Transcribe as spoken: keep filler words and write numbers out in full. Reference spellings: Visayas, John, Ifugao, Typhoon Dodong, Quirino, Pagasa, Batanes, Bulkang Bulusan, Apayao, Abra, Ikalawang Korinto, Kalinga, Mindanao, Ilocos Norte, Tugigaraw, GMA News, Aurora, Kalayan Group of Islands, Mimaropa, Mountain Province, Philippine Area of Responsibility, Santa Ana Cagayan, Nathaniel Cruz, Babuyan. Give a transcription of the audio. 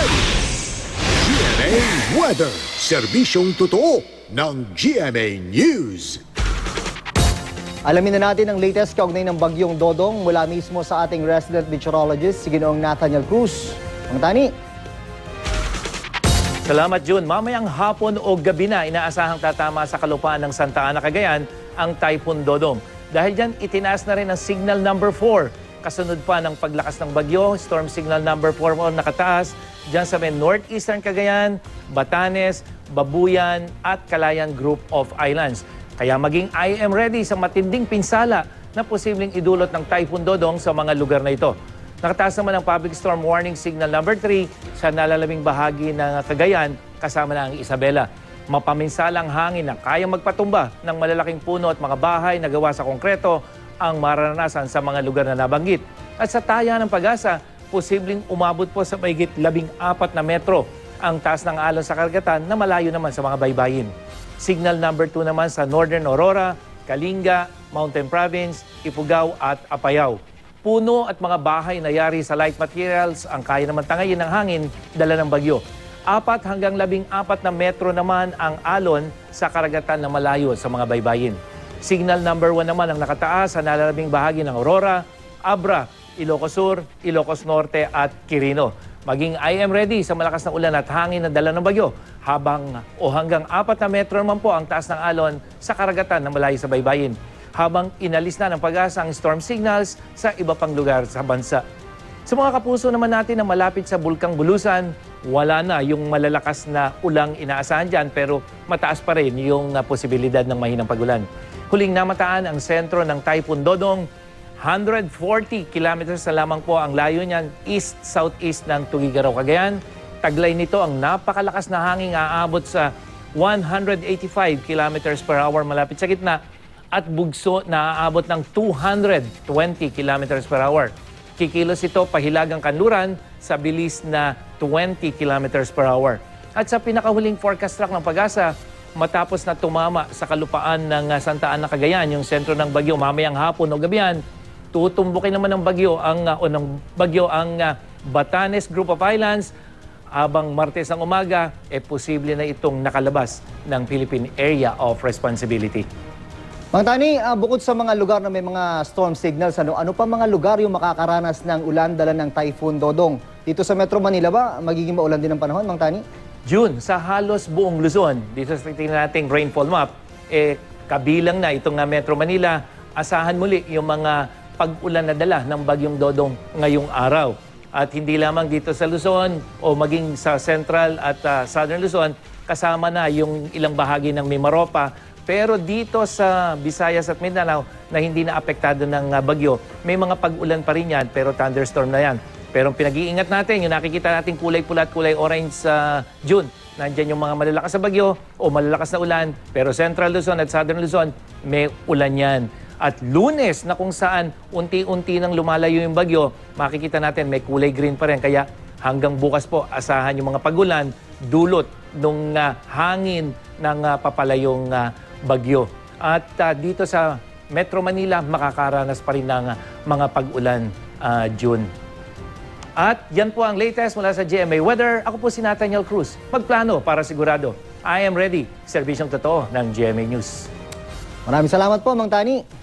ready! G M A Weather, serbisyong totoo ng G M A News. Alamin na natin ang latest kaugnay ng bagyong Dodong mula mismo sa ating resident meteorologist, si Ginoong Nathaniel Cruz. Ang tani. Salamat, June. Mamayang hapon o gabi na inaasahang tatama sa kalupaan ng Santa Ana Cagayan ang Typhoon Dodong. Dahil dyan, itinaas na rin ang signal number four. Kasunod pa ng paglakas ng bagyo, storm signal number four mo nakataas dyan sa may northeastern Cagayan, Batanes, Babuyan at Kalayan Group of Islands. Kaya maging I am ready sa matinding pinsala na posibleng idulot ng Typhoon Dodong sa mga lugar na ito. Nakataas naman ang public storm warning signal number three sa nalalabing bahagi ng Cagayan kasama na ang Isabela. Mapaminsalang hangin na kaya magpatumba ng malalaking puno at mga bahay na gawa sa konkreto ang mararanasan sa mga lugar na nabanggit. At sa taya ng Pagasa, posibleng umabot po sa mahigit labing apat na metro ang taas ng alon sa karagatan na malayo naman sa mga baybayin. Signal number two naman sa northern Aurora, Kalinga, Mountain Province, Ifugao at Apayao. Puno at mga bahay na yari sa light materials ang kaya naman tangayin ng hangin dala ng bagyo. Apat hanggang labing apat na metro naman ang alon sa karagatan na malayo sa mga baybayin. Signal number one naman ang nakataas sa nalalabing bahagi ng Aurora, Abra, Ilocos Sur, Ilocos Norte at Quirino. Maging I am ready sa malakas na ulan at hangin na dala ng bagyo habang o hanggang apat na metro naman po ang taas ng alon sa karagatan ng malayo sa baybayin habang inalis na ng Pag-asa ang storm signals sa iba pang lugar sa bansa. Sa mga kapuso naman natin na malapit sa Bulkang Bulusan, wala na yung malalakas na ulang inaasahan dyan pero mataas pa rin yung posibilidad ng mahinang pagulan. Huling namataan ang sentro ng Typhoon Dodong. one hundred forty kilometers na lamang po ang layo niyan east-southeast ng Tugigaraw, Cagayan. Taglay nito ang napakalakas na hangin aabot sa one hundred eighty-five kilometers per hour malapit sa gitna at bugso na aabot ng two hundred twenty kilometers per hour. Kikilos ito pahilagang kanluran sa bilis na twenty kilometers per hour. At sa pinakahuling forecast track ng Pag-asa, matapos na tumama sa kalupaan ng Santa Ana Cagayan, yung sentro ng bagyo mamayang hapon o gabihan, tutumbukin naman ng bagyo ang uh, o ng bagyo ang uh, Batanes Group of Islands abang Martes ng umaga e eh, posible na itong nakalabas ng Philippine Area of Responsibility. Mang Tani, uh, bukod sa mga lugar na may mga storm signals, ano ano pa mga lugar yung makakaranas ng ulan dala ng Typhoon Dodong? Dito sa Metro Manila ba magiging maulan din ang panahon, Mang Tani? June, sa halos buong Luzon, dito sa tingnan nating rainfall map, eh kabilang na itong nga Metro Manila, asahan muli yung mga pag-ulan na dala ng bagyong Dodong ngayong araw. At hindi lamang dito sa Luzon o maging sa Central at uh, Southern Luzon, kasama na yung ilang bahagi ng Mimaropa. Pero dito sa Visayas at Mindanao na hindi na apektado ng uh, bagyo, may mga pag-ulan pa rin yan pero thunderstorm na yan. Pero pinag-iingat natin, yung nakikita natin kulay pula at kulay orange sa uh, June, nandyan yung mga malalakas na bagyo o malalakas na ulan. Pero Central Luzon at Southern Luzon, may ulan yan. At Lunes na kung saan unti-unti nang lumalayo yung bagyo, makikita natin may kulay green pa rin. Kaya hanggang bukas po, asahan yung mga pagulan, dulot ng uh, hangin ng uh, papalayong uh, bagyo. At uh, dito sa Metro Manila, makakaranas pa rin ng uh, mga pag-ulan uh, June. At yan po ang latest mula sa G M A Weather. Ako po si Nathaniel Cruz. Magplano para sigurado. I am ready. Serbisyong totoo ng G M A News. Maraming salamat po, Mang Tani.